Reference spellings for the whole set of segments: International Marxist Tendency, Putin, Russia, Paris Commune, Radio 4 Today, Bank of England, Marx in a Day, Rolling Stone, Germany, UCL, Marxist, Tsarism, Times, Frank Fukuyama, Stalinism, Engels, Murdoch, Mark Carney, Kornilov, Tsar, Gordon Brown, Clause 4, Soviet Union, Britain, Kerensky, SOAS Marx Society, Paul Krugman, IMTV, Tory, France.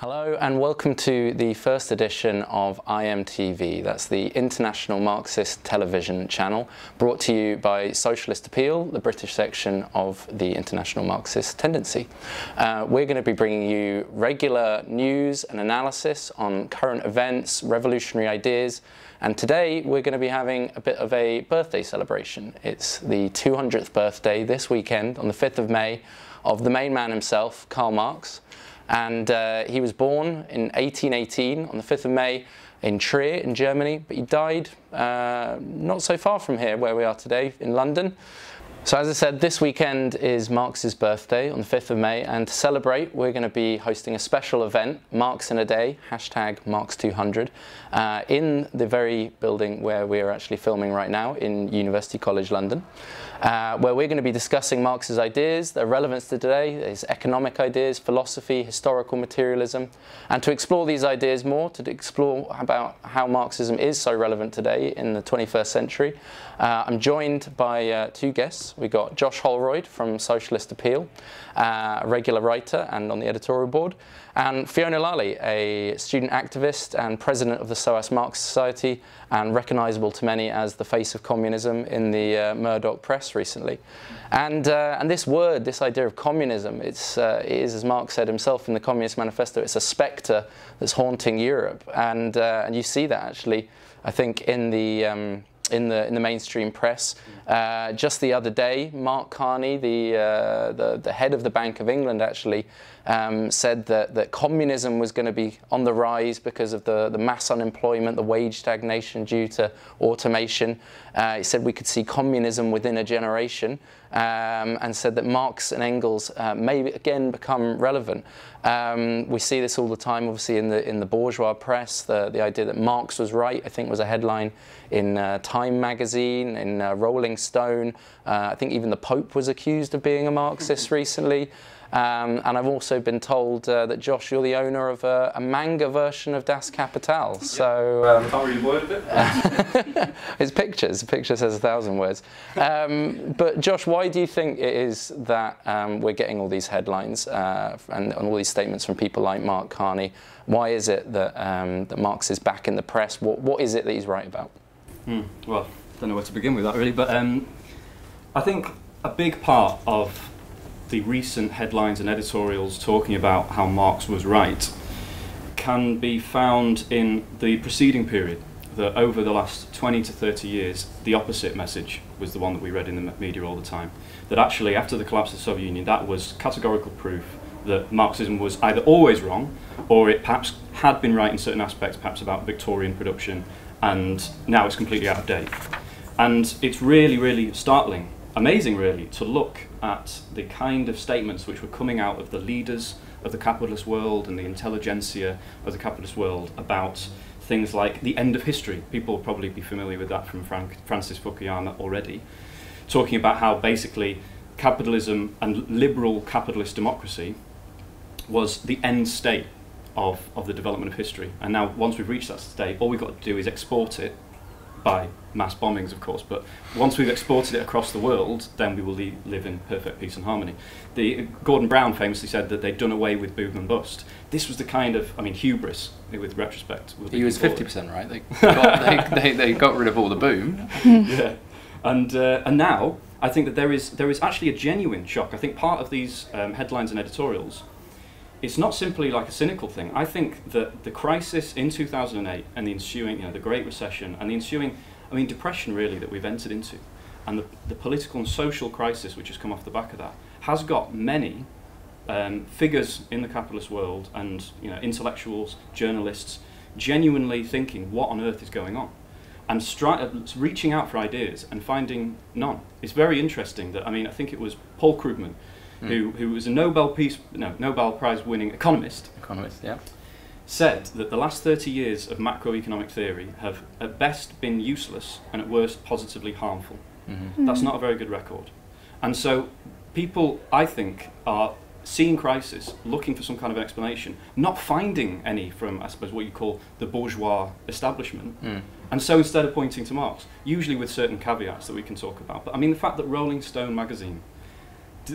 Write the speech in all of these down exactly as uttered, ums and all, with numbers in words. Hello and welcome to the first edition of I M T V, that's the International Marxist Television channel, brought to you by Socialist Appeal, the British section of the International Marxist Tendency. Uh, we're going to be bringing you regular news and analysis on current events, revolutionary ideas, and today we're going to be having a bit of a birthday celebration. It's the two hundredth birthday this weekend, on the fifth of May, of the main man himself, Karl Marx. And uh, he was born in eighteen eighteen on the fifth of May in Trier in Germany, but he died uh, not so far from here where we are today in London. So as I said, this weekend is Marx's birthday on the fifth of May, and to celebrate we're going to be hosting a special event, Marx in a Day, hashtag Marx two hundred, uh, in the very building where we are actually filming right now in University College London, uh, where we're going to be discussing Marx's ideas, their relevance to today, his economic ideas, philosophy, historical materialism, and to explore these ideas more, to explore about how Marxism is so relevant today in the twenty-first century. Uh, I'm joined by uh, two guests. We've got Josh Holroyd from Socialist Appeal, uh, a regular writer and on the editorial board, and Fiona Lally, a student activist and president of the S O A S Marx Society, and recognisable to many as the face of communism in the uh, Murdoch press recently. And, uh, and this word, this idea of communism, it's, uh, it is, as Marx said himself in the Communist Manifesto, it's a spectre that's haunting Europe. And, uh, and you see that actually, I think, in the... Um, In the, in the mainstream press. Uh, just the other day, Mark Carney, the, uh, the, the head of the Bank of England actually, um, said that, that communism was going to be on the rise because of the, the mass unemployment, the wage stagnation due to automation. Uh, he said we could see communism within a generation, um, and said that Marx and Engels uh, may again become relevant. Um, we see this all the time, obviously, in the, in the bourgeois press. The, the idea that Marx was right, I think, was a headline in uh, Time magazine, in uh, Rolling Stone. Uh, I think even the Pope was accused of being a Marxist recently. Um, and I've also been told uh, that, Josh, you're the owner of a, a manga version of Das Kapital. Yep. So, um, I can't read a word of it. It's pictures. The picture says a thousand words. Um, but, Josh, why do you think it is that um, we're getting all these headlines uh, and, and all these statements from people like Mark Carney? Why is it that, um, that Marx is back in the press? What, what is it that he's right about? Hmm. Well, I don't know where to begin with that, really. But um, I think a big part of the recent headlines and editorials talking about how Marx was right can be found in the preceding period, that over the last twenty to thirty years, the opposite message was the one that we read in the media all the time. That actually, after the collapse of the Soviet Union, that was categorical proof that Marxism was either always wrong, or it perhaps had been right in certain aspects, perhaps about Victorian production, and now it's completely out of date. And it's really, really startling, amazing really, to look at the kind of statements which were coming out of the leaders of the capitalist world and the intelligentsia of the capitalist world about things like the end of history. People will probably be familiar with that from Frank, Francis Fukuyama already, talking about how basically capitalism and liberal capitalist democracy was the end state of, of the development of history. And now once we've reached that state, all we've got to do is export it by mass bombings, of course, but once we've exported it across the world, then we will li live in perfect peace and harmony. The, Gordon Brown famously said that they'd done away with boom and bust. This was the kind of, I mean, hubris, with retrospect. He was fifty percent right. They got, they, they, they got rid of all the boom. Yeah. And, uh, and now, I think that there is, there is actually a genuine shock. I think part of these um, headlines and editorials, it's not simply like a cynical thing. I think that the crisis in two thousand eight and the ensuing, you know, the Great Recession and the ensuing, I mean, depression really that we've entered into, and the, the political and social crisis which has come off the back of that, has got many um, figures in the capitalist world and, you know, intellectuals, journalists, genuinely thinking what on earth is going on, and reaching out for ideas and finding none. It's very interesting that, I mean, I think it was Paul Krugman, Mm. Who, who was a Nobel Peace, no, Nobel Prize-winning economist, economist, yeah, said that the last thirty years of macroeconomic theory have at best been useless and at worst positively harmful. Mm-hmm. Mm. That's not a very good record. And so people, I think, are seeing crisis, looking for some kind of explanation, not finding any from, I suppose, what you call the bourgeois establishment. Mm. And so instead of pointing to Marx, usually with certain caveats that we can talk about, but I mean the fact that Rolling Stone magazine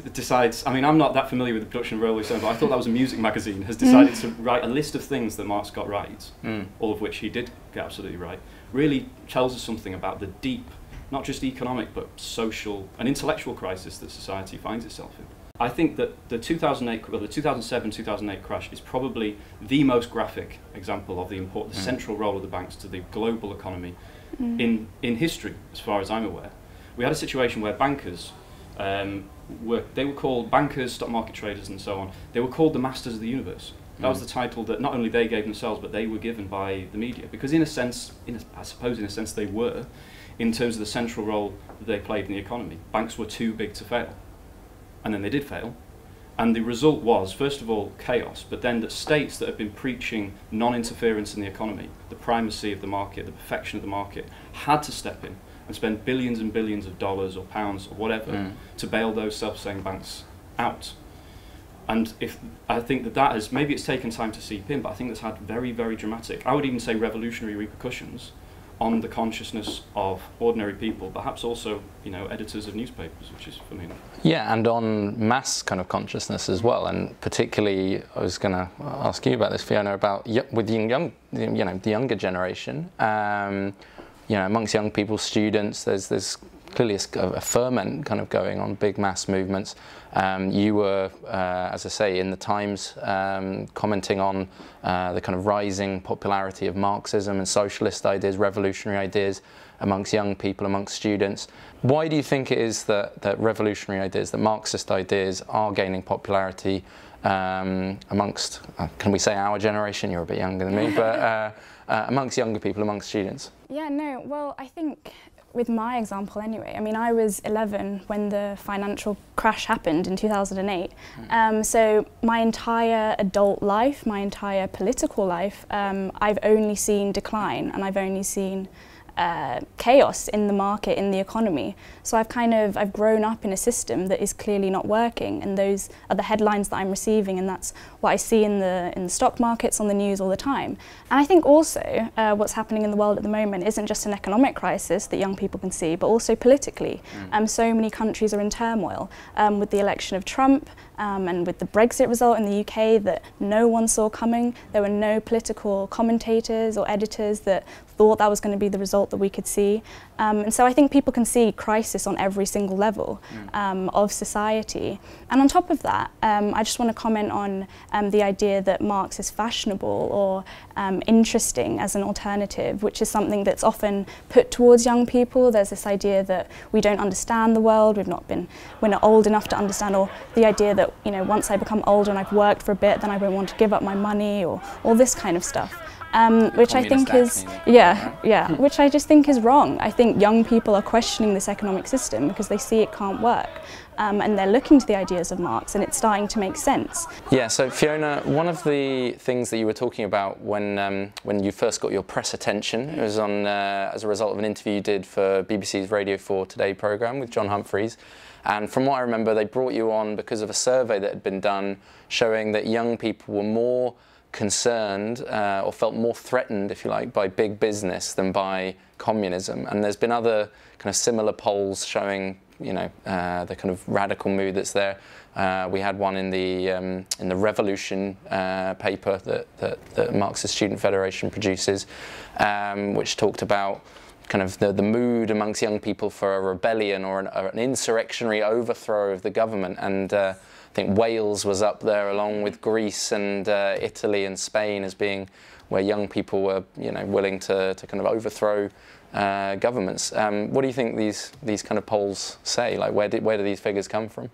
decides, I mean, I'm not that familiar with the production of Rolling Stone, but I thought that was a music magazine, has decided mm. to write a list of things that Marx got right, mm. all of which he did get absolutely right, really tells us something about the deep, not just economic, but social and intellectual crisis that society finds itself in. I think that the two thousand eight, well, the two thousand seven two thousand eight crash is probably the most graphic example of the important, mm. the central role of the banks to the global economy mm. in, in history, as far as I'm aware. We had a situation where bankers, um, were, they were called bankers, stock market traders and so on, they were called the masters of the universe. That mm. was the title that not only they gave themselves, but they were given by the media. Because in a sense, in a, I suppose in a sense they were, in terms of the central role that they played in the economy. Banks were too big to fail. And then they did fail. And the result was, first of all, chaos, but then that states that have been preaching non-interference in the economy, the primacy of the market, the perfection of the market, had to step in and spend billions and billions of dollars or pounds or whatever mm. to bail those self-same banks out. And if I think that that has, maybe it's taken time to seep in, but I think that's had very, very dramatic, I would even say revolutionary repercussions on the consciousness of ordinary people, perhaps also, you know, editors of newspapers, which is phenomenal. Yeah, and on mass kind of consciousness as well, and particularly, I was going to ask you about this, Fiona, about with the young, you know, the younger generation, um, you know, amongst young people, students, there's there's clearly a, a ferment kind of going on, big mass movements. Um, you were, uh, as I say, in the Times um, commenting on uh, the kind of rising popularity of Marxism and socialist ideas, revolutionary ideas amongst young people, amongst students. Why do you think it is that, that revolutionary ideas, that Marxist ideas are gaining popularity um, amongst, uh, can we say our generation? You're a bit younger than me, but uh, uh, amongst younger people, amongst students? Yeah, no, well, I think with my example anyway, I mean, I was eleven when the financial crash happened in two thousand eight. Mm. Um, so my entire adult life, my entire political life, um, I've only seen decline and I've only seen uh, chaos in the market, in the economy. So I've kind of, I've grown up in a system that is clearly not working, and those are the headlines that I'm receiving, and that's what I see in the, in the stock markets, on the news all the time. And I think also uh, what's happening in the world at the moment isn't just an economic crisis that young people can see, but also politically. Mm. Um, so many countries are in turmoil um, with the election of Trump um, and with the Brexit result in the U K that no one saw coming. There were no political commentators or editors that thought that was going to be the result that we could see. Um, and so I think people can see crisis on every single level mm. um, of society. And on top of that, um, I just want to comment on um, the idea that Marx is fashionable or um, interesting as an alternative, which is something that's often put towards young people. There's this idea that we don't understand the world, we've not been, we're not old enough to understand, or the idea that, you know, once I become older and I've worked for a bit, then I won't want to give up my money, or all this kind of stuff. Um, which Communist I think act, is, maybe. yeah, yeah, which I just think is wrong. I think young people are questioning this economic system because they see it can't work. Um, and they're looking to the ideas of Marx, and it's starting to make sense. Yeah, so Fiona, one of the things that you were talking about when, um, when you first got your press attention, it was on, uh, as a result of an interview you did for B B C's Radio four Today programme with John Humphreys. And from what I remember, they brought you on because of a survey that had been done showing that young people were more concerned uh, or felt more threatened, if you like, by big business than by communism. And there's been other kind of similar polls showing, you know, uh, the kind of radical mood that's there. Uh, we had one in the um, in the Revolution uh, paper that, that that Marxist Student Federation produces, um, which talked about kind of the, the mood amongst young people for a rebellion or an, or an insurrectionary overthrow of the government. And uh, I think Wales was up there along with Greece and uh, Italy and Spain as being where young people were, you know, willing to, to kind of overthrow uh, governments. Um, what do you think these these kind of polls say? Like, where did where do these figures come from?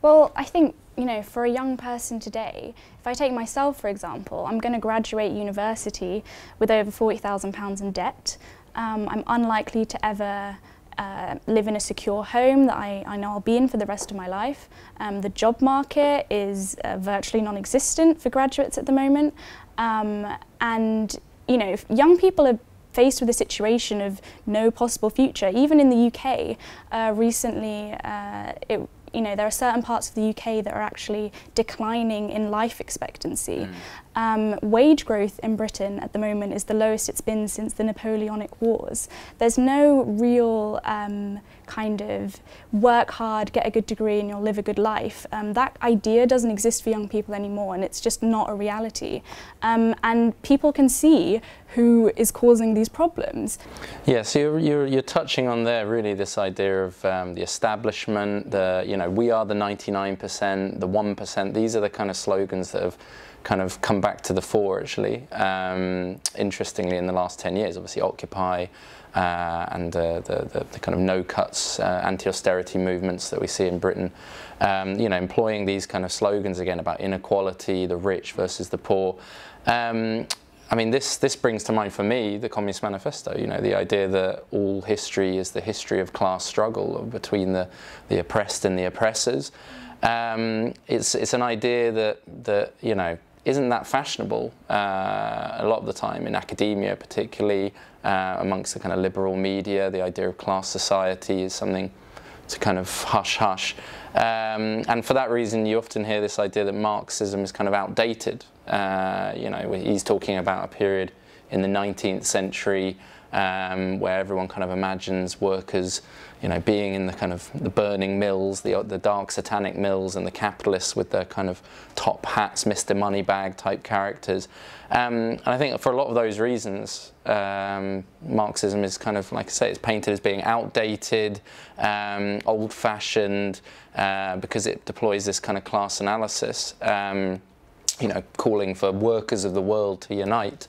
Well, I think, you know, for a young person today, if I take myself for example, I'm going to graduate university with over forty thousand pounds in debt. Um, I'm unlikely to ever Uh, live in a secure home that I, I know I'll be in for the rest of my life. Um, the job market is uh, virtually non-existent for graduates at the moment. Um, and, you know, if young people are faced with a situation of no possible future. Even in the U K, uh, recently, uh, it, you know, there are certain parts of the U K that are actually declining in life expectancy. Mm. Um, wage growth in Britain at the moment is the lowest it's been since the Napoleonic Wars. There's no real um, kind of work hard, get a good degree and you'll live a good life. Um, that idea doesn't exist for young people anymore, and it's just not a reality. Um, and people can see who is causing these problems. Yeah, so you're, you're, you're touching on there really this idea of um, the establishment, the, you know, we are the ninety-nine percent, the one percent, these are the kind of slogans that have kind of come back to the fore actually, um, interestingly in the last ten years, obviously Occupy uh, and uh, the, the, the kind of no cuts, uh, anti-austerity movements that we see in Britain, um, you know, employing these kind of slogans again about inequality, the rich versus the poor. Um, I mean, this, this brings to mind for me the Communist Manifesto, you know, the idea that all history is the history of class struggle between the, the oppressed and the oppressors. Um, it's, it's an idea that, that, you know, isn't that fashionable uh, a lot of the time in academia, particularly uh, amongst the kind of liberal media. The idea of class society is something to kind of hush-hush. Um, and for that reason, you often hear this idea that Marxism is kind of outdated. Uh, you know, he's talking about a period in the nineteenth century um, where everyone kind of imagines workers, you know, being in the kind of the burning mills, the, the dark satanic mills, and the capitalists with their kind of top hats, Mister Moneybag type characters. Um, and I think for a lot of those reasons, um, Marxism is kind of, like I say, it's painted as being outdated, um, old-fashioned, uh, because it deploys this kind of class analysis, um, you know, calling for workers of the world to unite.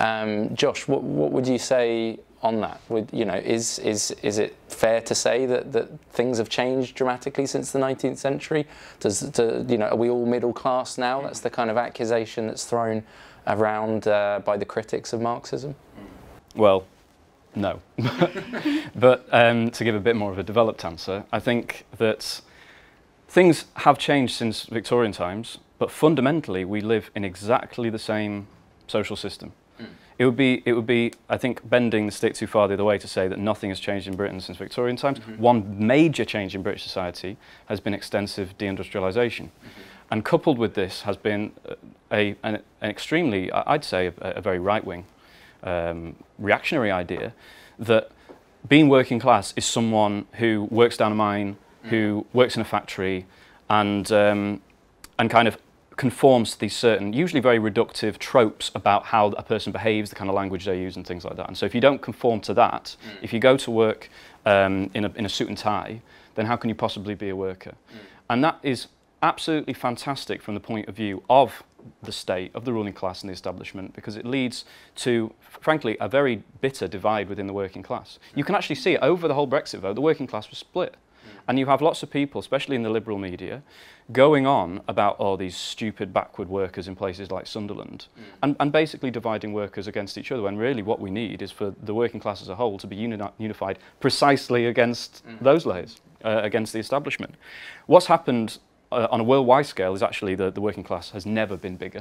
Um, Josh, what, what would you say on that? Would, you know, is, is, is it fair to say that, that things have changed dramatically since the nineteenth century? Does, do, you know, are we all middle class now? That's the kind of accusation that's thrown around uh, by the critics of Marxism. Well, no. But um, to give a bit more of a developed answer, I think that things have changed since Victorian times, but fundamentally we live in exactly the same social system. It would be, it would be, I think, bending the stick too far the other way to say that nothing has changed in Britain since Victorian times. Mm-hmm. One major change in British society has been extensive deindustrialisation. Mm-hmm. And coupled with this has been a, an, an extremely, I'd say, a, a very right-wing, um, reactionary idea that being working class is someone who works down a mine, mm-hmm. who works in a factory, and, um, and kind of conforms to these certain, usually very reductive tropes about how a person behaves, the kind of language they use and things like that. And so if you don't conform to that, mm. if you go to work um, in, a, in a suit and tie, then how can you possibly be a worker? Mm. And that is absolutely fantastic from the point of view of the state, of the ruling class and the establishment, because it leads to, frankly, a very bitter divide within the working class. Mm. You can actually see it over the whole Brexit vote, the working class was split. And you have lots of people, especially in the liberal media, going on about all these stupid backward workers in places like Sunderland, mm. and, and basically dividing workers against each other, when really what we need is for the working class as a whole to be uni unified precisely against mm. those layers, uh, against the establishment. What's happened uh, on a worldwide scale is actually the, the working class has never been bigger.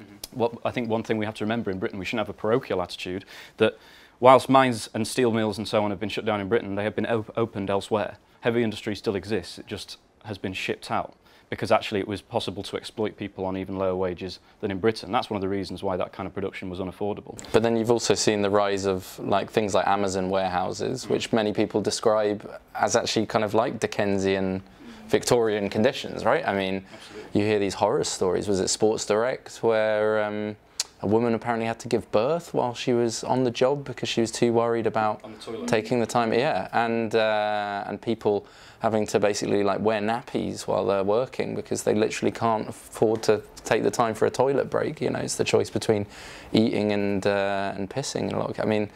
Mm-hmm. What, I think one thing we have to remember in Britain, we shouldn't have a parochial attitude that whilst mines and steel mills and so on have been shut down in Britain, they have been op opened elsewhere. Heavy industry still exists, it just has been shipped out because actually it was possible to exploit people on even lower wages than in Britain. That's one of the reasons why that kind of production was unaffordable. But then you've also seen the rise of like things like Amazon warehouses, which many people describe as actually kind of like Dickensian Victorian conditions, right? I mean, absolutely. You hear these horror stories. Was it Sports Direct where um, a woman apparently had to give birth while she was on the job because she was too worried about the taking the time, yeah, and uh, and people having to basically like wear nappies while they're working because they literally can't afford to take the time for a toilet break. You know, it's the choice between eating and uh, and pissing. And a lot of, I mean,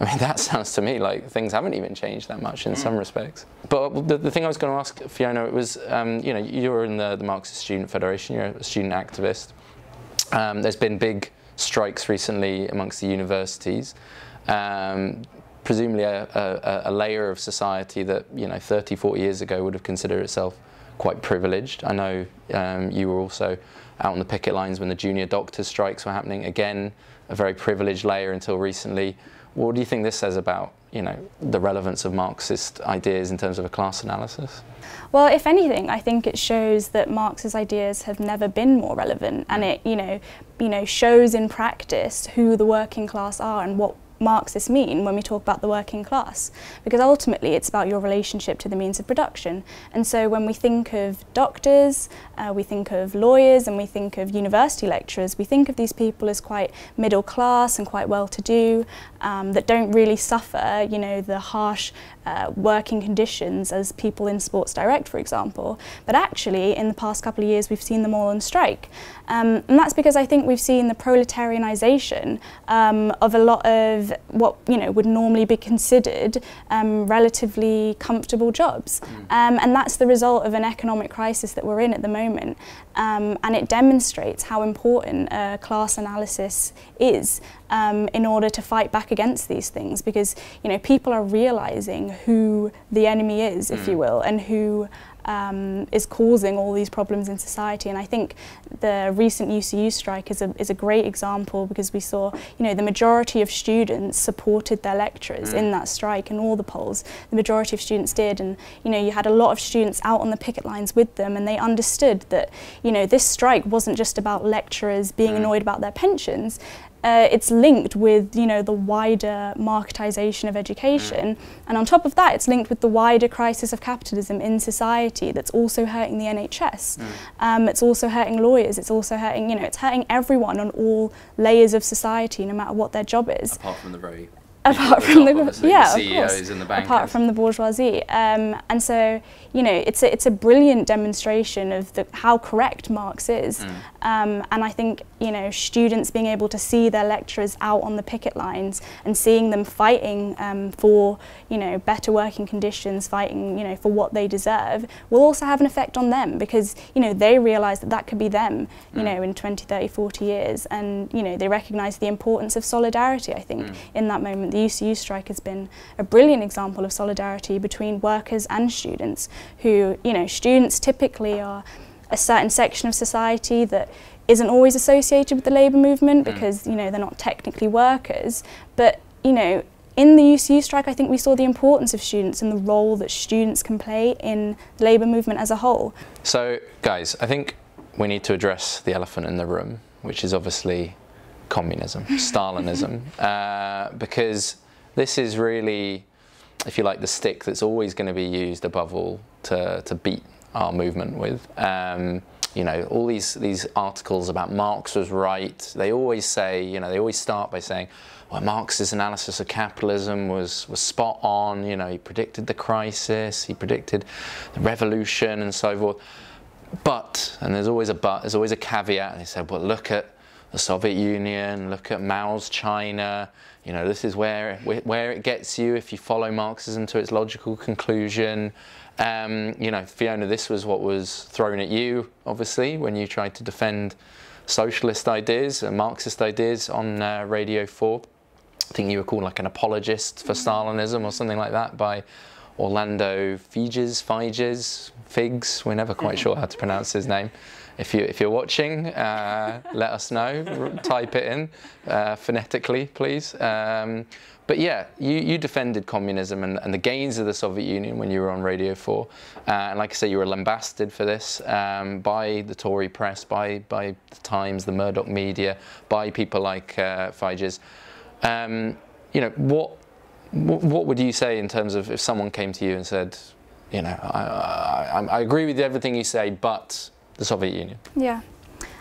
I mean that sounds to me like things haven't even changed that much in mm. some respects. But the, the thing I was going to ask Fiona, it was um, you know, you're in the, the Marxist Student Federation, you're a student activist. Um, there's been big strikes recently amongst the universities, um, presumably a, a, a layer of society that, you know, thirty, forty years ago would have considered itself quite privileged. I know um, you were also out on the picket lines when the junior doctors' strikes were happening. Again, a very privileged layer until recently. What do you think this says about, you know, the relevance of Marxist ideas in terms of a class analysis? Well, if anything, I think it shows that Marx's ideas have never been more relevant, and it, you know, you know, shows in practice who the working class are and what Marxists mean when we talk about the working class, because ultimately it's about your relationship to the means of production. And so when we think of doctors, uh, we think of lawyers, and we think of university lecturers, we think of these people as quite middle class and quite well-to-do, um, that don't really suffer, you know, the harsh uh, working conditions as people in Sports Direct, for example. But actually, in the past couple of years, we've seen them all on strike. Um, and that's because I think we've seen the proletarianization um, of a lot of what you know would normally be considered um, relatively comfortable jobs, mm. um, and that's the result of an economic crisis that we're in at the moment, um, and it demonstrates how important uh, class analysis is um, in order to fight back against these things, because you know people are realizing who the enemy is, mm. if you will, and who Um, is causing all these problems in society. And I think the recent U C U strike is a, is a great example, because we saw, you know, the majority of students supported their lecturers mm. in that strike. In all the polls, the majority of students did, and you know you had a lot of students out on the picket lines with them, and they understood that you know this strike wasn't just about lecturers being mm. annoyed about their pensions. Uh, it's linked with, you know, the wider marketisation of education, mm. and on top of that it's linked with the wider crisis of capitalism in society that's also hurting the N H S. Mm. Um, it's also hurting lawyers, it's also hurting, you know, it's hurting everyone on all layers of society, no matter what their job is. Apart from the very... Apart from the, yeah, the C E Os, of course, and the bankers. Apart from the bourgeoisie. Um, and so, you know, it's a, it's a brilliant demonstration of the, how correct Marx is. Mm. Um, and I think, you know, students being able to see their lecturers out on the picket lines and seeing them fighting um, for, you know, better working conditions, fighting, you know, for what they deserve, will also have an effect on them, because, you know, they realise that that could be them, you mm. know, in twenty, thirty, forty years. And, you know, they recognise the importance of solidarity, I think, mm. in that moment. The U C U strike has been a brilliant example of solidarity between workers and students, who, you know, students typically are a certain section of society that isn't always associated with the labour movement, mm. because, you know, they're not technically workers. But, you know, in the U C U strike, I think we saw the importance of students and the role that students can play in the labour movement as a whole. So, guys, I think we need to address the elephant in the room, which is obviously communism, Stalinism, uh, because this is really, if you like, the stick that's always going to be used above all to, to beat our movement with. Um, you know, all these, these articles about Marx was right, they always say, you know, they always start by saying, well, Marx's analysis of capitalism was, was spot on, you know, he predicted the crisis, he predicted the revolution and so forth. But, and there's always a but, there's always a caveat, they said, well, look at the Soviet Union, look at Mao's China, you know, this is where, where it gets you if you follow Marxism to its logical conclusion. Um, you know, Fiona, this was what was thrown at you, obviously, when you tried to defend socialist ideas and Marxist ideas on uh, Radio four. I think you were called like an apologist for Stalinism or something like that by Orlando Figes, Figes, Figs, we're never quite sure how to pronounce his name. If, you, if you're watching, uh, let us know, R type it in uh, phonetically, please. Um, but yeah, you, you defended communism and, and the gains of the Soviet Union when you were on Radio four. Uh, and like I say, you were lambasted for this um, by the Tory press, by, by the Times, the Murdoch media, by people like uh, Figes. Um, you know, what, what would you say in terms of if someone came to you and said, you know, I, I, I agree with everything you say, but... the Soviet Union. Yeah,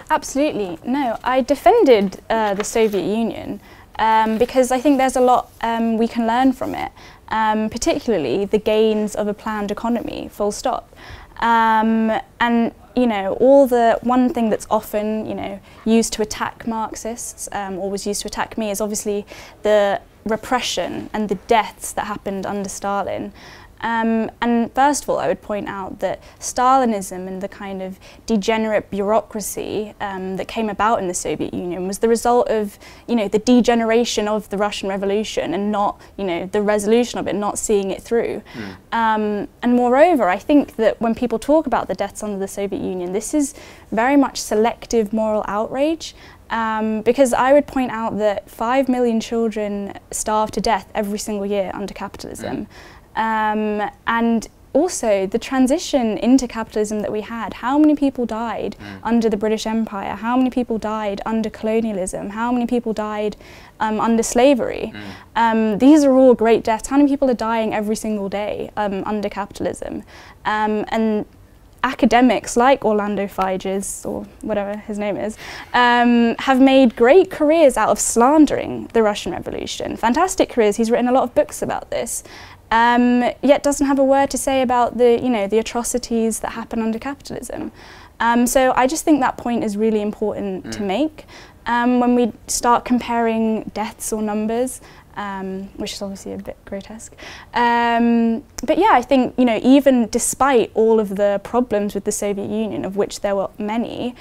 absolutely. No, I defended uh, the Soviet Union um, because I think there's a lot um, we can learn from it, um, particularly the gains of a planned economy, full stop. Um, and you know, all the one thing that's often you know used to attack Marxists, um, or was used to attack me, is obviously the repression and the deaths that happened under Stalin. Um, and first of all, I would point out that Stalinism and the kind of degenerate bureaucracy um, that came about in the Soviet Union was the result of, you know, the degeneration of the Russian Revolution and not, you know, the resolution of it, not seeing it through. Mm. Um, and moreover, I think that when people talk about the deaths under the Soviet Union, this is very much selective moral outrage. Um, because I would point out that five million children starve to death every single year under capitalism. Mm. Um, and also the transition into capitalism that we had, how many people died mm. under the British Empire, how many people died under colonialism, how many people died um, under slavery. Mm. Um, these are all great deaths. How many people are dying every single day um, under capitalism? Um, and academics like Orlando Figes, or whatever his name is, um, have made great careers out of slandering the Russian Revolution. Fantastic careers, he's written a lot of books about this, um, yet doesn't have a word to say about the, you know, the atrocities that happen under capitalism. Um, so I just think that point is really important mm. to make um, when we start comparing deaths or numbers. Um, which is obviously a bit grotesque. Um, but yeah, I think, you know, even despite all of the problems with the Soviet Union, of which there were many,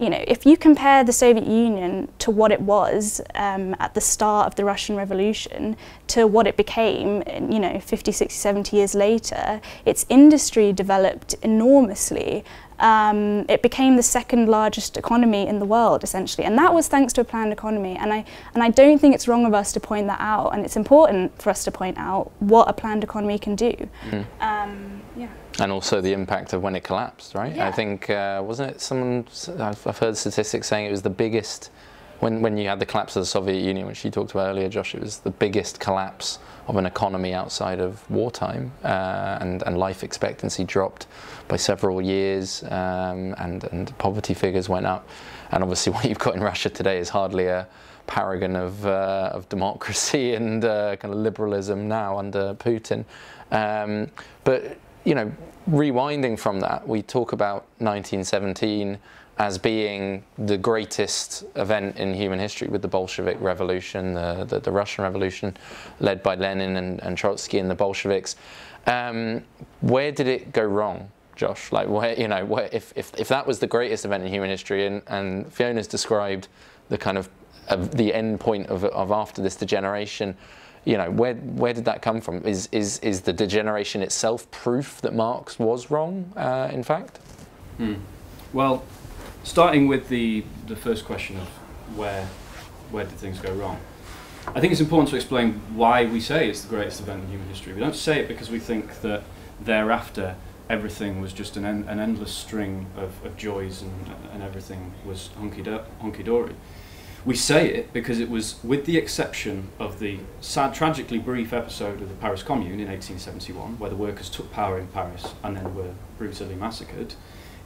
you know, if you compare the Soviet Union to what it was um, at the start of the Russian Revolution to what it became, you know, fifty, sixty, seventy years later, its industry developed enormously. Um, it became the second largest economy in the world, essentially, and that was thanks to a planned economy. And I and I don't think it's wrong of us to point that out, and it's important for us to point out what a planned economy can do. Mm. Um, yeah. And also the impact of when it collapsed, right? Yeah. I think uh, wasn't it someone? I've, I've heard statistics saying it was the biggest when when you had the collapse of the Soviet Union, which you talked about earlier, Josh. It was the biggest collapse of an economy outside of wartime, uh, and, and life expectancy dropped by several years, um, and, and poverty figures went up. And obviously what you've got in Russia today is hardly a paragon of, uh, of democracy and uh, kind of liberalism now under Putin. Um, but, you know, rewinding from that, we talk about nineteen seventeen as being the greatest event in human history with the Bolshevik Revolution, the, the, the Russian Revolution led by Lenin and, and Trotsky and the Bolsheviks. Um, where did it go wrong, Josh? Like, where, you know, where, if, if, if that was the greatest event in human history, and, and Fiona's described the kind of, of the end point of, of after this degeneration, you know, where, where did that come from? Is, is, is the degeneration itself proof that Marx was wrong, uh, in fact? Hmm. Well, starting with the, the first question of where, where did things go wrong, I think it's important to explain why we say it's the greatest event in human history. We don't say it because we think that thereafter everything was just an, en an endless string of, of joys and, and everything was hunky-do- hunky-dory. We say it because it was, with the exception of the sad, tragically brief episode of the Paris Commune in eighteen seventy-one, where the workers took power in Paris and then were brutally massacred,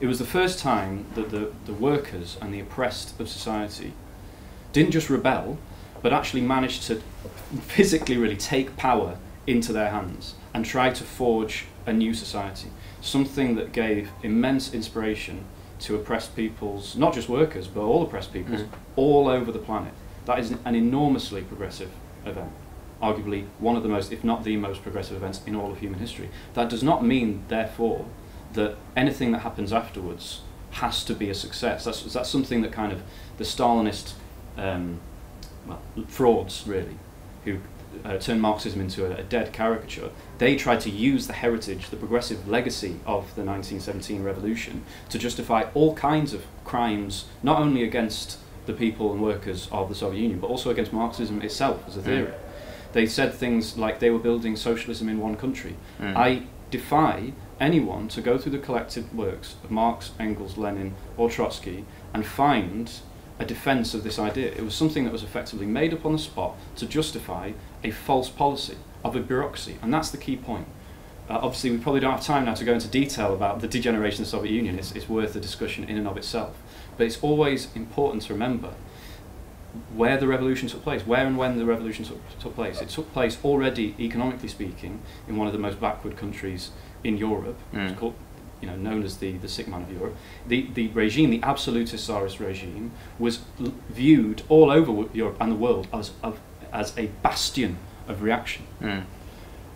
it was the first time that the, the workers and the oppressed of society didn't just rebel, but actually managed to physically really take power into their hands and try to forge a new society. Something that gave immense inspiration to oppressed peoples, not just workers, but all oppressed peoples, mm-hmm. all over the planet. That is an enormously progressive event. Arguably one of the most, if not the most progressive events in all of human history. That does not mean, therefore, that anything that happens afterwards has to be a success. That's, that's something that kind of the Stalinist um, well, frauds, really, who uh, turned Marxism into a, a dead caricature, they tried to use the heritage, the progressive legacy of the nineteen seventeen revolution to justify all kinds of crimes, not only against the people and workers of the Soviet Union, but also against Marxism itself as a theory. Mm. They said things like they were building socialism in one country. Mm. I defy anyone to go through the collected works of Marx, Engels, Lenin, or Trotsky and find a defense of this idea. It was something that was effectively made up on the spot to justify a false policy of a bureaucracy, and that's the key point. Uh, obviously, we probably don't have time now to go into detail about the degeneration of the Soviet Union. It's, it's worth a discussion in and of itself, but it's always important to remember where the revolution took place, where and when the revolution took, took place. It took place already, economically speaking, in one of the most backward countries in Europe, mm. called, you know, known as the, the sick man of Europe. The, the regime, the absolutist Tsarist regime, was l viewed all over Europe and the world as, of, as a bastion of reaction. Mm.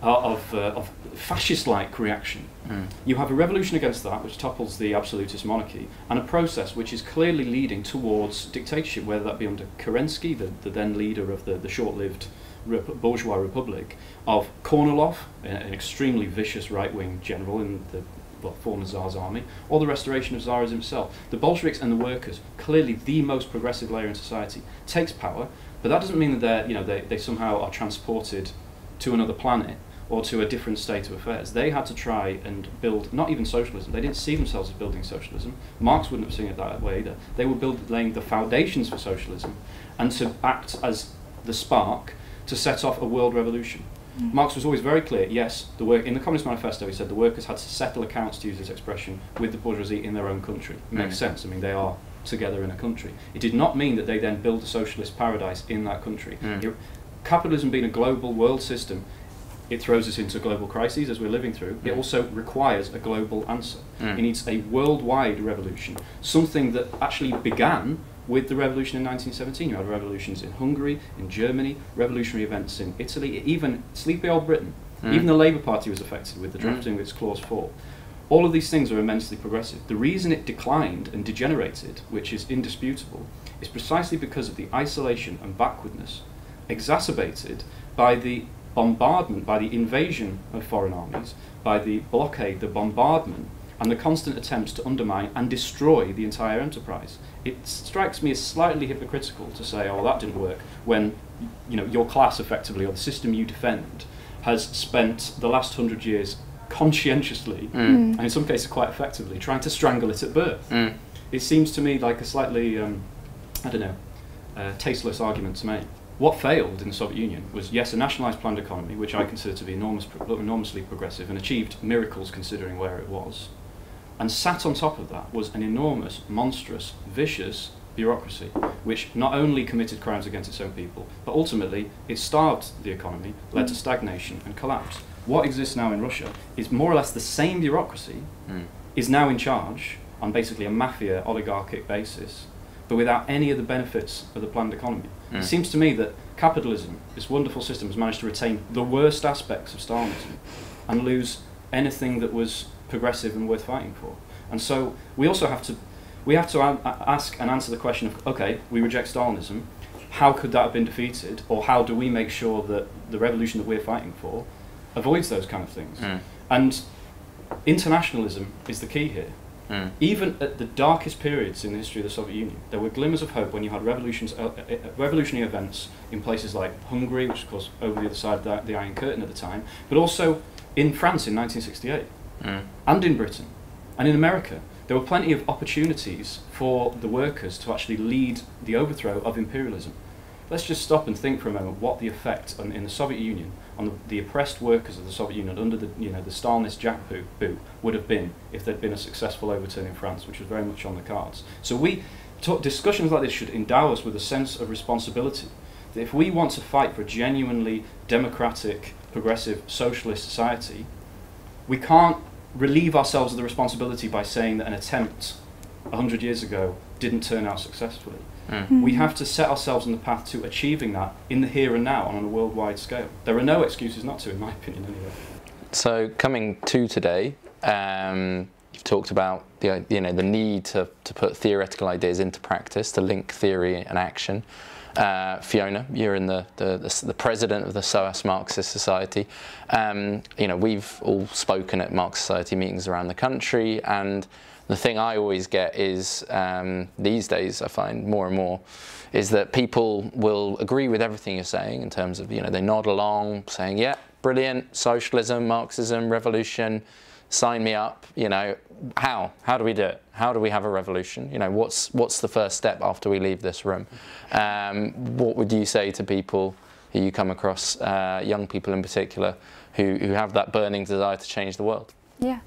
uh, of, uh, of fascist-like reaction. Mm. You have a revolution against that, which topples the absolutist monarchy, and a process which is clearly leading towards dictatorship, whether that be under Kerensky, the, the then leader of the, the short-lived rep bourgeois republic, of Kornilov, an extremely vicious right-wing general in the well, former Tsar's army, or the restoration of Tsarism himself. The Bolsheviks and the workers, clearly the most progressive layer in society, takes power, but that doesn't mean that you know, they, they somehow are transported to another planet or to a different state of affairs. They had to try and build, not even socialism, they didn't see themselves as building socialism. Marx wouldn't have seen it that way either. They were build, laying the foundations for socialism and to act as the spark to set off a world revolution. Mm. Marx was always very clear, yes, the work, in the Communist Manifesto he said the workers had to settle accounts, to use his expression, with the bourgeoisie in their own country. It makes mm. sense, I mean they are together in a country. It did not mean that they then build a socialist paradise in that country. Mm. It, capitalism being a global world system, it throws us into global crises as we're living through. Mm. It also requires a global answer. Mm. It needs a worldwide revolution, something that actually began with the revolution in nineteen seventeen. You had revolutions in Hungary, in Germany, revolutionary events in Italy, even sleepy old Britain. Mm. Even the Labour Party was affected with the drafting mm. of its Clause four. All of these things are immensely progressive. The reason it declined and degenerated, which is indisputable, is precisely because of the isolation and backwardness exacerbated by the bombardment, by the invasion of foreign armies, by the blockade, the bombardment, and the constant attempts to undermine and destroy the entire enterprise. It strikes me as slightly hypocritical to say, oh, well, that didn't work, when you know, your class, effectively, or the system you defend, has spent the last hundred years conscientiously, mm. and in some cases quite effectively, trying to strangle it at birth. Mm. It seems to me like a slightly, um, I don't know, uh, tasteless argument to make. What failed in the Soviet Union was, yes, a nationalised planned economy, which I consider to be enormous, enormously progressive, and achieved miracles considering where it was. And sat on top of that was an enormous, monstrous, vicious bureaucracy, which not only committed crimes against its own people, but ultimately it starved the economy, led mm. to stagnation and collapse. What exists now in Russia is more or less the same bureaucracy, mm. is now in charge on basically a mafia oligarchic basis, but without any of the benefits of the planned economy. Mm. It seems to me that capitalism, this wonderful system, has managed to retain the worst aspects of Stalinism and lose anything that was progressive and worth fighting for. And so we also have to, we have to ask and answer the question of, okay, we reject Stalinism, how could that have been defeated, or how do we make sure that the revolution that we're fighting for avoids those kind of things? Mm. And internationalism is the key here. Mm. Even at the darkest periods in the history of the Soviet Union, there were glimmers of hope when you had revolutions, uh, uh, revolutionary events in places like Hungary, which of course over the other side of the, the Iron Curtain at the time, but also in France in nineteen sixty-eight. Mm. And in Britain, and in America, there were plenty of opportunities for the workers to actually lead the overthrow of imperialism. Let's just stop and think for a moment what the effect on, in the Soviet Union on the, the oppressed workers of the Soviet Union under the, you know, the Stalinist jackboot would have been if there'd been a successful overturn in France, which was very much on the cards. So we talk, discussions like this should endow us with a sense of responsibility. That if we want to fight for a genuinely democratic, progressive, socialist society, we can't relieve ourselves of the responsibility by saying that an attempt a hundred years ago didn't turn out successfully. Mm. Mm. We have to set ourselves on the path to achieving that in the here and now on a worldwide scale. There are no excuses not to, in my opinion, anyway. So coming to today, um, you've talked about the, you know, the need to, to put theoretical ideas into practice, to link theory and action. Uh, Fiona, you're in the, the, the, the president of the S O A S Marxist Society. Um, you know, we've all spoken at Marxist Society meetings around the country, and the thing I always get is, um, these days I find more and more, is that people will agree with everything you're saying in terms of, you know, they nod along saying, yeah, brilliant, socialism, Marxism, revolution, sign me up, you know, how? How do we do it? How do we have a revolution? You know, what's, what's the first step after we leave this room? Um, what would you say to people who you come across, uh, young people in particular, who, who have that burning desire to change the world? Yeah,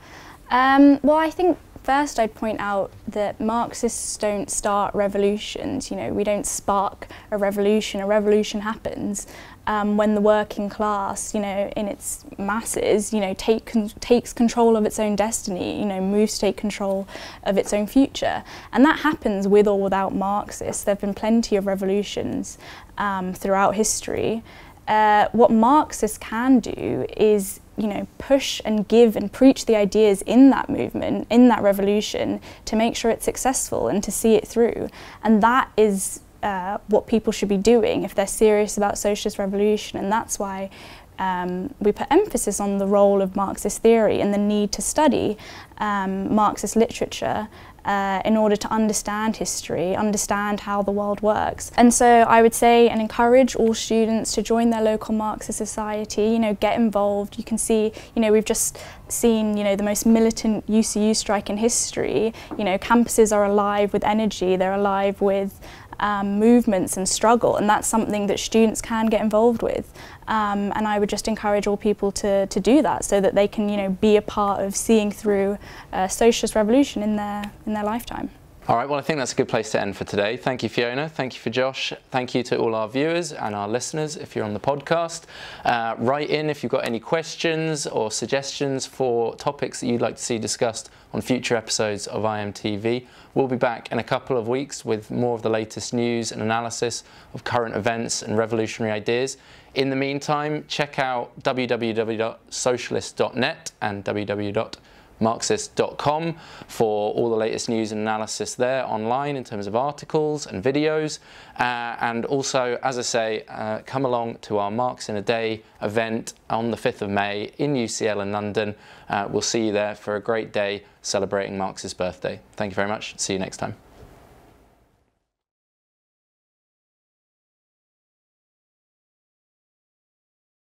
um, well, I think first I'd point out that Marxists don't start revolutions. You know, we don't spark a revolution. A revolution happens Um, when the working class, you know, in its masses, you know, take con takes control of its own destiny, you know, moves to take control of its own future. And that happens with or without Marxists. There have been plenty of revolutions um, throughout history. uh, what Marxists can do is, you know, push and give and preach the ideas in that movement, in that revolution, to make sure it's successful and to see it through. And that is uh, what people should be doing if they're serious about socialist revolution. And that's why um, we put emphasis on the role of Marxist theory and the need to study um, Marxist literature Uh, in order to understand history, understand how the world works. And so I would say and encourage all students to join their local Marxist society, you know, get involved. You can see, you know, we've just seen, you know, the most militant U C U strike in history. You know, campuses are alive with energy, they're alive with um, movements and struggle, and that's something that students can get involved with. Um, and I would just encourage all people to, to do that so that they can, you know, be a part of seeing through a socialist revolution in their, in their lifetime. All right, well, I think that's a good place to end for today. Thank you, Fiona. Thank you for Josh. Thank you to all our viewers and our listeners if you're on the podcast. Uh, write in if you've got any questions or suggestions for topics that you'd like to see discussed on future episodes of I M T V. We'll be back in a couple of weeks with more of the latest news and analysis of current events and revolutionary ideas. In the meantime, check out w w w dot socialist dot net and w w w dot marxist dot com for all the latest news and analysis there online in terms of articles and videos. Uh, and also, as I say, uh, come along to our Marx in a Day event on the fifth of May in U C L in London. Uh, we'll see you there for a great day celebrating Marx's birthday. Thank you very much. See you next time.